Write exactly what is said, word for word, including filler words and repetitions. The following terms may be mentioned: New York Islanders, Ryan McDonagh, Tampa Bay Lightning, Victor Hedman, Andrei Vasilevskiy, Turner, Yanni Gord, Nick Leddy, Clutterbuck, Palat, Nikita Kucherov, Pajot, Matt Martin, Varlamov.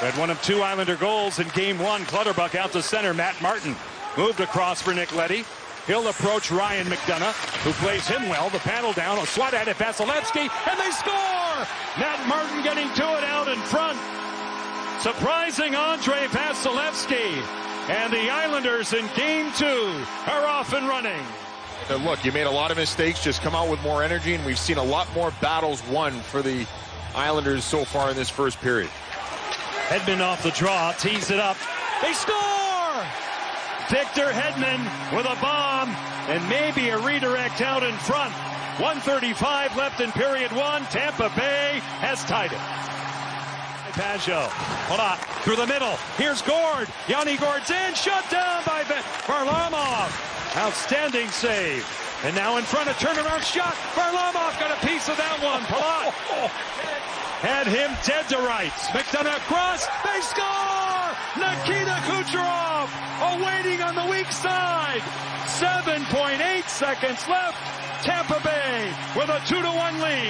We had one of two Islander goals in game one. Clutterbuck out to center. Matt Martin moved across for Nick Leddy. He'll approach Ryan McDonagh, who plays him well. The paddle down, a swat at it, Vasilevskiy, and they score! Matt Martin getting to it out in front. Surprising Andrei Vasilevskiy. And the Islanders in game two are off and running. But look, you made a lot of mistakes. Just come out with more energy, and we've seen a lot more battles won for the Islanders so far in this first period. Hedman off the draw, tees it up. They score! Victor Hedman with a bomb and maybe a redirect out in front. one thirty-five left in period one. Tampa Bay has tied it. Pajot, hold on, through the middle. Here's Gord. Yanni Gord's in, shut down by Varlamov. Outstanding save. And now in front of Turner, shot. Varlamov got a piece of that one. Palat had him dead to rights. McDonagh cross. They score! Nikita Kucherov awaiting on the weak side. seven point eight seconds left. Tampa Bay with a two to one lead.